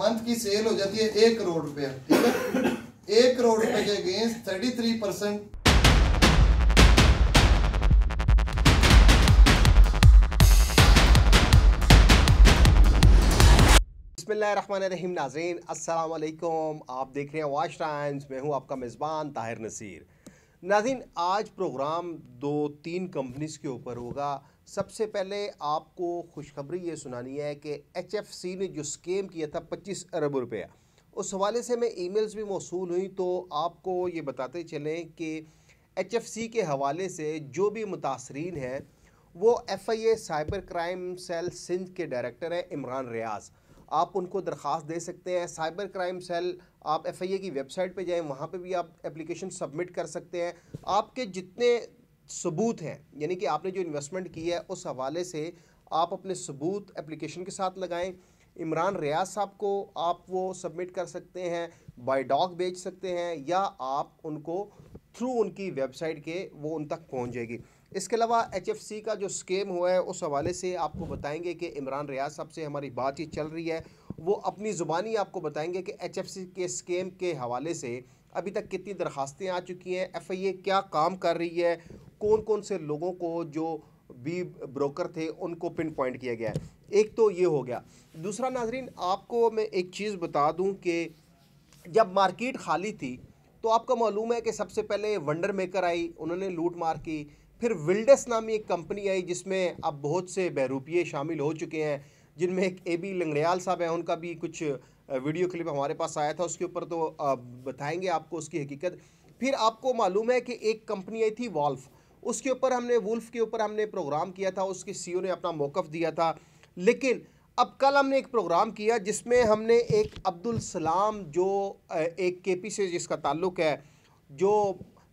Month की cell हो जाती है 1 करोड़ रुपया, ठीक है, 1 करोड़ रुपए के अगेंस्ट 33%। बिस्मिल्लाहिर्रहमानिर्रहीम नाज़रीन, अस्सलाम वालेकुम। आप देख रहे हैं वॉच टाइम्स, मैं हूं आपका मेज़बान ताहिर नसीर। नाज़रीन, आज प्रोग्राम 2-3 कंपनीज के ऊपर होगा। सबसे पहले आपको खुशखबरी ये सुनानी है कि HFC ने जो स्कीम किया था 25 अरब रुपया, उस हवाले से मैं ईमेल्स भी मौसूल हुई, तो आपको ये बताते चलें कि HFC के हवाले से जो भी मुतासरीन हैं वो FIA cyber crime cell Sindh के डायरेक्टर हैं इमरान रियाज़। आप उनको दरख्वास्त दे सकते हैं। साइबर क्राइम सेल, आप FIA की वेबसाइट पे जाएं, वहाँ पे भी आप एप्लीकेशन सबमिट कर सकते हैं। आपके जितने सबूत हैं, यानी कि आपने जो इन्वेस्टमेंट की है उस हवाले से आप अपने सबूत एप्लीकेशन के साथ लगाएं। इमरान रियाज साहब को आप वो सबमिट कर सकते हैं, बाय डॉक भेज सकते हैं, या आप उनको थ्रू उनकी वेबसाइट के वो उन तक पहुँच जाएगी। इसके अलावा HFC का जो स्कीम हुआ है उस हवाले से आपको बताएंगे कि इमरान रियाज साहब से हमारी बातचीत चल रही है, वो अपनी ज़ुबानी आपको बताएंगे कि HFC के स्कीम के हवाले से अभी तक कितनी दरखास्तें आ चुकी हैं, FIA क्या काम कर रही है, कौन कौन से लोगों को जो भी ब्रोकर थे उनको पिन पॉइंट किया गया है। एक तो ये हो गया। दूसरा नाजरीन, आपको मैं एक चीज़ बता दूँ कि जब मार्केट खाली थी तो आपका मालूम है कि सबसे पहले वंडर मेकर आई, उन्होंने लूट मार की, फिर विल्ड्स नामी एक कंपनी आई जिसमें अब बहुत से बहरूपिये शामिल हो चुके हैं, जिनमें एक AB लंगड़ियाल साहब हैं, उनका भी कुछ वीडियो क्लिप हमारे पास आया था, उसके ऊपर तो बताएंगे आपको उसकी हकीकत। फिर आपको मालूम है कि एक कंपनी आई थी वॉल्फ, उसके ऊपर हमने प्रोग्राम किया था, उसके CEO ने अपना मौक़िफ़ दिया था। लेकिन अब कल हमने एक प्रोग्राम किया जिसमें हमने एक अब्दुलसलाम, जो एक KP से जिसका ताल्लुक़ है, जो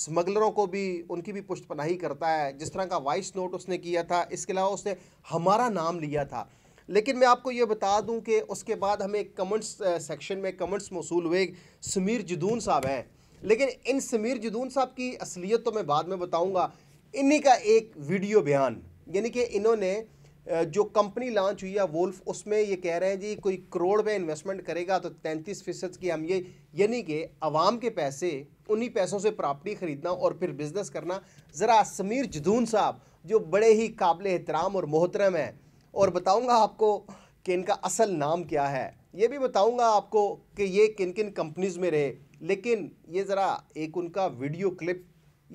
स्मगलरों को भी उनकी भी पुष्टपनाही करता है, जिस तरह का वॉइस नोट उसने किया था, इसके अलावा उसने हमारा नाम लिया था। लेकिन मैं आपको ये बता दूं कि उसके बाद हमें कमेंट्स सेक्शन में कमेंट्स मौसूल हुए। समीर जदून साहब हैं, लेकिन इन समीर जदून साहब की असलियत तो मैं बाद में बताऊंगा। इन्हीं का एक वीडियो बयान, यानी कि इन्होंने जो कंपनी लॉन्च हुई है वोल्फ, उसमें ये कह रहे हैं जी कोई करोड़ में इन्वेस्टमेंट करेगा तो 33% की हम ये, यानी कि आवाम के पैसे, उन्हीं पैसों से प्रॉपर्टी ख़रीदना और फिर बिज़नेस करना। ज़रा समीर जदून साहब जो बड़े ही काबिल एहतराम और मोहतरम हैं, और बताऊंगा आपको कि इनका असल नाम क्या है, ये भी बताऊंगा आपको कि ये किन किन कंपनीज़ में रहे। लेकिन ये ज़रा एक उनका वीडियो क्लिप,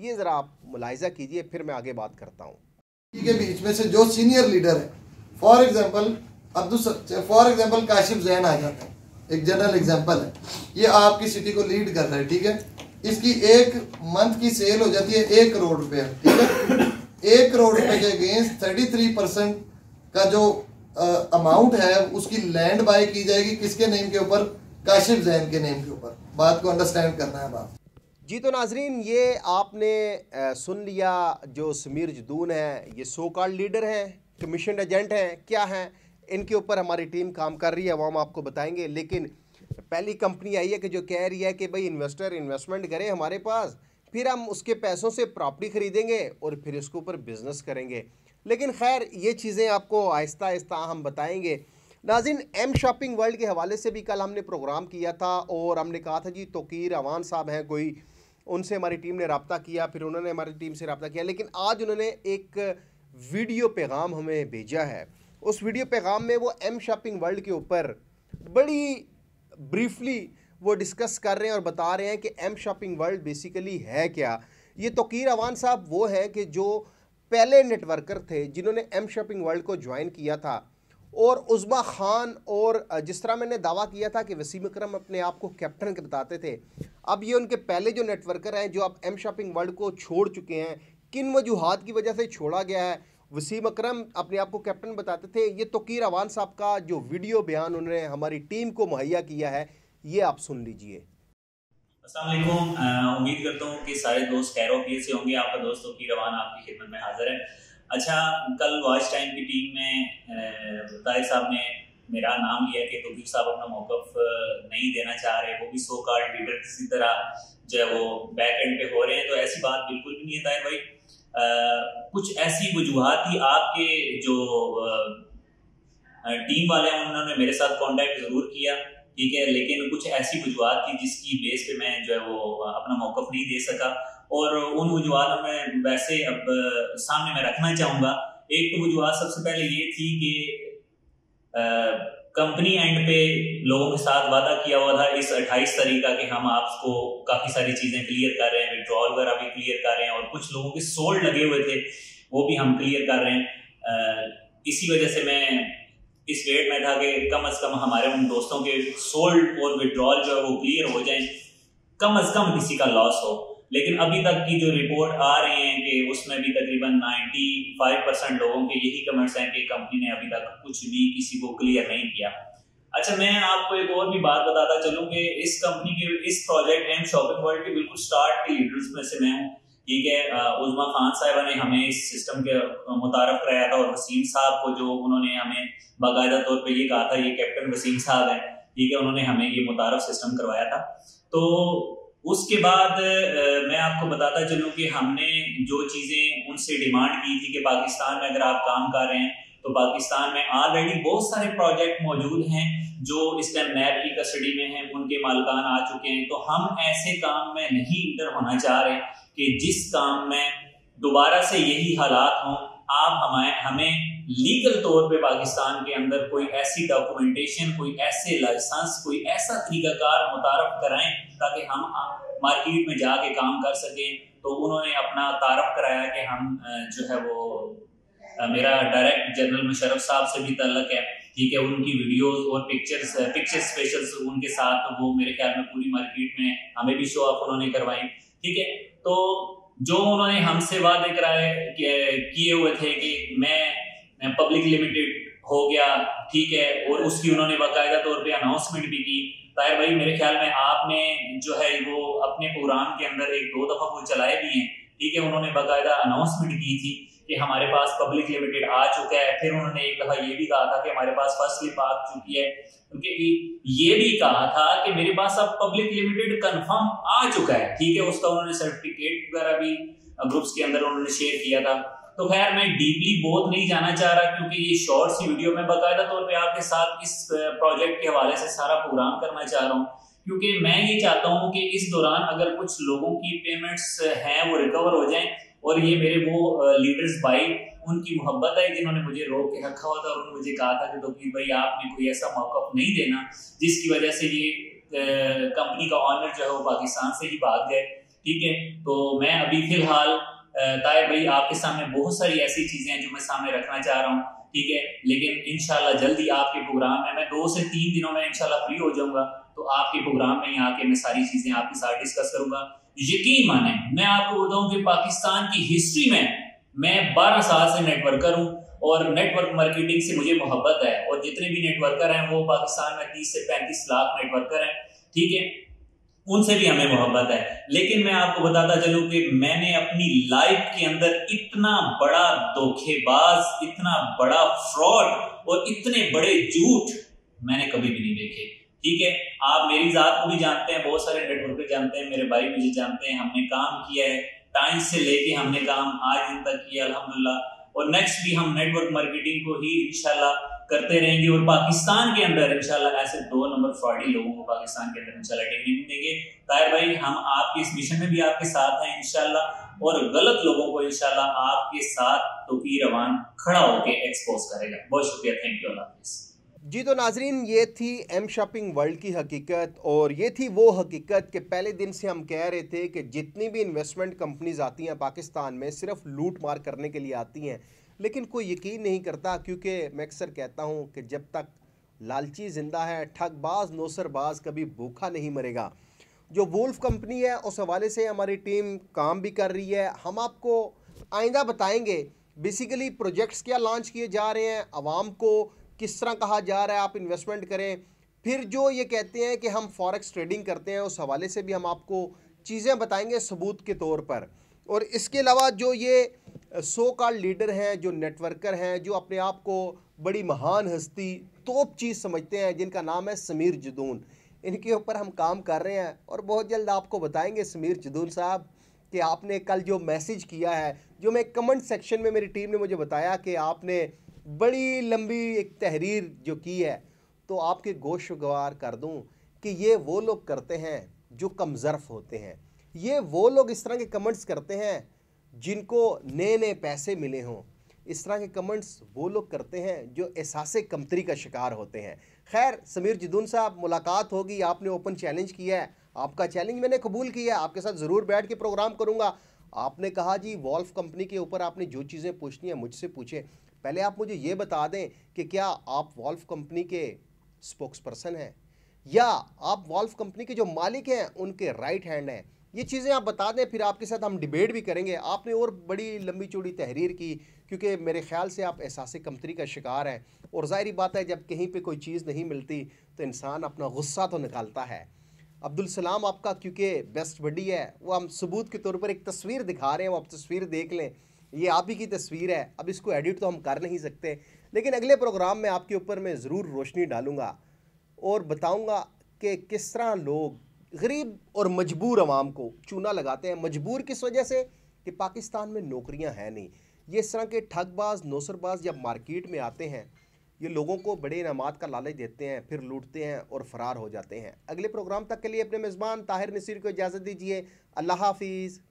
ये ज़रा आप मुलाहिजा कीजिए, फिर मैं आगे बात करता हूँ। के बीच में से जो सीनियर लीडर है, फॉर एग्जाम्पल काशिफ जैन आ जाता है, एक जनरल एग्जाम्पल है, ये आपकी सिटी को लीड कर रहा है, ठीक है, इसकी 1 मंथ की सेल हो जाती है 1 करोड़ रुपया, ठीक है, 1 करोड़ रुपए के अगेंस्ट 33% का जो अमाउंट है उसकी लैंड बाय की जाएगी। किसके नेम के ऊपर? काशिफ जैन के नेम के ऊपर। बात को अंडरस्टैंड करना है बात जी। तो नाजरीन, ये आपने सुन लिया जो समीर जदून हैं, ये सो कॉल्ड लीडर हैं, कमीशन एजेंट हैं, क्या हैं, इनके ऊपर हमारी टीम काम कर रही है, वो हम आपको बताएंगे। लेकिन पहली कंपनी आई है कि जो कह रही है कि भाई इन्वेस्टर इन्वेस्टमेंट करें हमारे पास, फिर हम उसके पैसों से प्रॉपर्टी ख़रीदेंगे और फिर इसके ऊपर बिज़नेस करेंगे। लेकिन खैर, ये चीज़ें आपको आहिस्ता आहिस्ता हम बताएंगे। नाज़रीन, M शॉपिंग वर्ल्ड के हवाले से भी कल हमने प्रोग्राम किया था और हमने कहा था जी तौकीर अवान साहब हैं कोई, उनसे हमारी टीम ने रब्ता किया, फिर उन्होंने हमारी टीम से रब्ता किया, लेकिन आज उन्होंने एक वीडियो पैगाम हमें भेजा है। उस वीडियो पैगाम में वो M शॉपिंग वर्ल्ड के ऊपर बड़ी ब्रीफली वो डिस्कस कर रहे हैं और बता रहे हैं कि M शॉपिंग वर्ल्ड बेसिकली है क्या। ये तौकीर अवान साहब वो हैं कि जो पहले नेटवर्कर थे जिन्होंने M शॉपिंग वर्ल्ड को ज्वाइन किया था, और उस्मा खान, और जिस तरह मैंने दावा किया था कि वसीम अकरम अपने आप को कैप्टन बताते थे, अब ये उनके पहले जो नेटवर्कर हैं जो अब M शॉपिंग वर्ल्ड को छोड़ चुके हैं, किन वजूहात की वजह से छोड़ा गया है, वसीम अकरम अपने आप को कैप्टन बताते थे। ये तौकीर अवान साहब का जो वीडियो बयान उन्होंने हमारी टीम को मुहैया किया है, ये आप सुन लीजिए। अस्सलाम वालेकुम, उम्मीद करता हूँ कि सारे दोस्त खैरियत से होंगे। आपका दोस्त तौकीर अवान आपकी खिदमत में हाजिर है। अच्छा, कल वॉच टाइम की टीम में ताहिर साहब ने मेरा नाम लिया कि तौकीर साहब अपना मौक़िफ़ नहीं देना चाह रहे, वो भी सो कॉल्ड लीडर किसी तरह जो है वो बैक एंड पे हो रहे हैं, तो ऐसी बात बिल्कुल भी नहीं है ताहिर भाई। कुछ ऐसी वजूहत थी, आपके जो टीम वाले हैं उन्होंने मेरे साथ कांटेक्ट ज़रूर किया ठीक है, लेकिन कुछ ऐसी वजूहत थी जिसकी बेस पे मैं जो है वो अपना मौक़िफ़ नहीं दे सका और उन वजूहत में वैसे अब सामने मैं रखना चाहूँगा। एक तो वजूहत सबसे पहले ये थी कि कंपनी एंड पे लोगों के साथ वादा किया हुआ था इस 28 तारीख का कि हम आपको काफ़ी सारी चीज़ें क्लियर कर रहे हैं, विड्रॉल वगैरह भी क्लियर कर रहे हैं और कुछ लोगों के सोल्ड लगे हुए थे वो भी हम क्लियर कर रहे हैं। इसी वजह से मैं इस वेट में था कि कम अज़ कम हमारे उन दोस्तों के सोल्ड और विड्रॉल जो है वो क्लियर हो जाएं, कम अज़ कम किसी का लॉस हो। लेकिन अभी तक की जो रिपोर्ट आ रही है कि उसमें भी तकरीबन 95% लोगों के यही कमेंट्स हैं कि कंपनी ने अभी तक कुछ भी किसी को क्लियर नहीं किया। अच्छा, मैं आपको एक और भी बात बताता चलूँ कि इस कंपनी के इस प्रोजेक्ट एम शॉपिंग वर्ल्ड के बिल्कुल स्टार्ट के लीडर्स में से मैं हूँ। ठीक है, उस्मा खान साहिबा ने हमें इस सिस्टम के मुतारफ़ कराया था और वसीम साहब को जो उन्होंने हमें बाकायदा तौर पे ये कहा था ये कैप्टन वसीम साहब हैं, ठीक है, उन्होंने हमें ये मुतारफ़ सिस्टम करवाया था। तो उसके बाद मैं आपको बताता चलूँ कि हमने जो चीज़ें उनसे डिमांड की थी कि पाकिस्तान में अगर आप काम कर रहे हैं तो पाकिस्तान में ऑलरेडी बहुत सारे प्रोजेक्ट मौजूद हैं जो इस टाइम नैब की कस्टडी में हैं, उनके मालकान आ चुके हैं, तो हम ऐसे काम में नहीं इंटर होना चाह रहे हैं कि जिस काम में दोबारा से यही हालात हों। आप हमें लीगल तौर पे पाकिस्तान के अंदर कोई ऐसी डॉक्यूमेंटेशन, कोई ऐसे लाइसेंस, कोई ऐसा तरीकाकार मुतारफ़ कराएं ताकि हम मार्केट में जाके काम कर सकें। तो उन्होंने अपना तारफ़ कराया कि हम जो है वो मेरा डायरेक्ट जनरल मुशर्रफ साहब से भी तल्लक है, ठीक है, उनकी वीडियोस और पिक्चर स्पेशल्स उनके साथ वो मेरे ख्याल में पूरी मार्केट में हमें भी शो ऑफ उन्होंने करवाई। ठीक है, तो जो उन्होंने हमसे वादे कराए किए हुए थे कि मैं पब्लिक लिमिटेड हो गया, ठीक है, और उसकी उन्होंने बाकायदा तौर पे अनाउंसमेंट भी की। ताहिर भाई, मेरे ख्याल में आपने जो है वो अपने प्रोग्राम के अंदर एक दो दफ़ा वो चलाए भी हैं, ठीक है, उन्होंने बाकायदा अनाउंसमेंट की थी कि हमारे पास पब्लिक लिमिटेड आ चुका है। फिर उन्होंने एक दफ़ा ये भी कहा था कि हमारे पास फर्स्ट लिप आ चुकी है, क्योंकि ये भी कहा था कि मेरे पास अब पब्लिक लिमिटेड कंफर्म आ चुका है, ठीक है, उसका उन्होंने सर्टिफिकेट वगैरह भी ग्रुप्स के अंदर उन्होंने शेयर किया था। तो खैर, मैं डीपली बहुत नहीं जाना चाह रहा क्योंकि ये शॉर्ट सी वीडियो में बाकायदा तौर पर आपके साथ इस प्रोजेक्ट के हवाले से सारा प्रोग्राम करना चाह रहा हूँ, क्योंकि मैं ये चाहता हूँ कि इस दौरान अगर कुछ लोगों की पेमेंट्स हैं वो रिकवर हो जाएं। और ये मेरे वो लीडर्स भाई, उनकी मोहब्बत है जिन्होंने मुझे रोक के रखा हुआ था और उन्होंने मुझे कहा था कि तौकीर भाई आपने कोई ऐसा मौक़िफ़ नहीं देना जिसकी वजह से ये कंपनी का ऑनर जो है वो पाकिस्तान से ही भाग गए। ठीक है, तो मैं अभी फ़िलहाल ताहिर भाई आपके सामने बहुत सारी ऐसी चीज़ें हैं जो मैं सामने रखना चाह रहा हूँ, ठीक है, लेकिन इंशाल्लाह जल्दी आपके प्रोग्राम में मैं 2 से 3 दिनों में इंशाल्लाह फ्री हो जाऊंगा, तो आपके प्रोग्राम में ही आके मैं सारी चीज़ें आपके साथ डिस्कस करूंगा। यकीन माने, मैं आपको बताऊं कि पाकिस्तान की हिस्ट्री में मैं 12 साल से नेटवर्कर हूं और नेटवर्क मार्केटिंग से मुझे मोहब्बत है और जितने भी नेटवर्कर हैं वो पाकिस्तान में 30 से 35 लाख नेटवर्कर हैं, ठीक है, उनसे भी हमें मोहब्बत है। लेकिन मैं आपको बताता चलूं कि मैंने अपनी लाइफ के अंदर इतना बड़ा धोखेबाज, इतना बड़ा फ्रॉड और इतने बड़े झूठ मैंने कभी भी नहीं देखे। ठीक है, आप मेरी जात को भी जानते हैं, बहुत सारे नेटवर्कर जानते हैं, मेरे भाई मुझे जानते हैं, हमने काम किया है, टाइम से लेके हमने काम आज दिन तक किया अल्हम्दुलिल्लाह, और नेक्स्ट भी हम नेटवर्क मार्केटिंग को ही इंशाल्लाह करते रहेंगे और पाकिस्तान के अंदर इंशाल्लाह ऐसे 2 नंबर फ्रॉडी लोगों को पाकिस्तान के अंदर इंशाल्लाह टिकने नहीं देंगे। ताहिर भाई, हम आपके इस मिशन में भी आपके साथ हैं इंशाल्लाह और गलत लोगों को इंशाल्लाह आपके साथ तौकीर अवान खड़ा होकर एक्सपोज करेगा। बहुत शुक्रिया, थैंक यू, अल्लाह हाफिज़ जी। तो नाजरीन, ये थी एम शॉपिंग वर्ल्ड की हकीकत और ये थी वो हकीकत कि पहले दिन से हम कह रहे थे कि जितनी भी इन्वेस्टमेंट कंपनीज़ आती हैं पाकिस्तान में सिर्फ लूट मार करने के लिए आती हैं, लेकिन कोई यकीन नहीं करता, क्योंकि मैं अक्सर कहता हूँ कि जब तक लालची ज़िंदा है ठगबाज नौसरबाज कभी भूखा नहीं मरेगा। जो वुल्फ कंपनी है उस हवाले से हमारी टीम काम भी कर रही है, हम आपको आइंदा बताएँगे बेसिकली प्रोजेक्ट्स क्या लॉन्च किए जा रहे हैं, आवाम को किस तरह कहा जा रहा है आप इन्वेस्टमेंट करें। फिर जो ये कहते हैं कि हम फॉरेक्स ट्रेडिंग करते हैं उस हवाले से भी हम आपको चीज़ें बताएंगे सबूत के तौर पर। और इसके अलावा जो ये सो कॉल्ड लीडर हैं, जो नेटवर्कर हैं, जो अपने आप को बड़ी महान हस्ती तोप चीज़ समझते हैं, जिनका नाम है समीर जदून, इनके ऊपर हम काम कर रहे हैं और बहुत जल्द आपको बताएंगे समीर जदून साहब कि आपने कल जो मैसेज किया है, जो मैं कमेंट सेक्शन में मेरी टीम ने मुझे बताया कि आपने बड़ी लंबी एक तहरीर जो की है, तो आपके गोशगवार कर दूं कि ये वो लोग करते हैं जो कमज़रफ़ होते हैं, ये वो लोग इस तरह के कमेंट्स करते हैं जिनको नए नए पैसे मिले हों, इस तरह के कमेंट्स वो लोग करते हैं जो एहसास-ए कमतरी का शिकार होते हैं। खैर, समीर जदून साहब, मुलाकात होगी, आपने ओपन चैलेंज किया है, आपका चैलेंज मैंने कबूल किया, आपके साथ ज़रूर बैठ के प्रोग्राम करूँगा। आपने कहा जी वॉल्फ कंपनी के ऊपर आपने जो चीज़ें पूछनी है मुझसे पूछें। पहले आप मुझे ये बता दें कि क्या आप वॉल्फ कंपनी के स्पोक्स पर्सन हैं या आप वॉल्फ कंपनी के जो मालिक हैं उनके राइट हैंड हैं? ये चीज़ें आप बता दें, फिर आपके साथ हम डिबेट भी करेंगे। आपने और बड़ी लंबी चौड़ी तहरीर की, क्योंकि मेरे ख्याल से आप एहसास कमतरी का शिकार हैं, और ज़ाहिरी बात है जब कहीं पे कोई चीज़ नहीं मिलती तो इंसान अपना गुस्सा तो निकालता है। अब्दुलसलाम आपका क्योंकि बेस्ट बडी है, वो हम सबूत के तौर पर एक तस्वीर दिखा रहे हैं, वो आप तस्वीर देख लें, ये आप ही की तस्वीर है। अब इसको एडिट तो हम कर नहीं सकते, लेकिन अगले प्रोग्राम में आपके ऊपर मैं ज़रूर रोशनी डालूँगा और बताऊँगा कि किस तरह लोग गरीब और मजबूर आवाम को चूना लगाते हैं। मजबूर किस वजह से कि पाकिस्तान में नौकरियां हैं नहीं। ये इस तरह के ठगबाज नौसरबाज जब मार्केट में आते हैं, ये लोगों को बड़े इनामात का लालच देते हैं, फिर लूटते हैं और फ़रार हो जाते हैं। अगले प्रोग्राम तक के लिए अपने मेज़बान ताहिर नसीर को इजाज़त दीजिए। अल्लाह हाफिज़।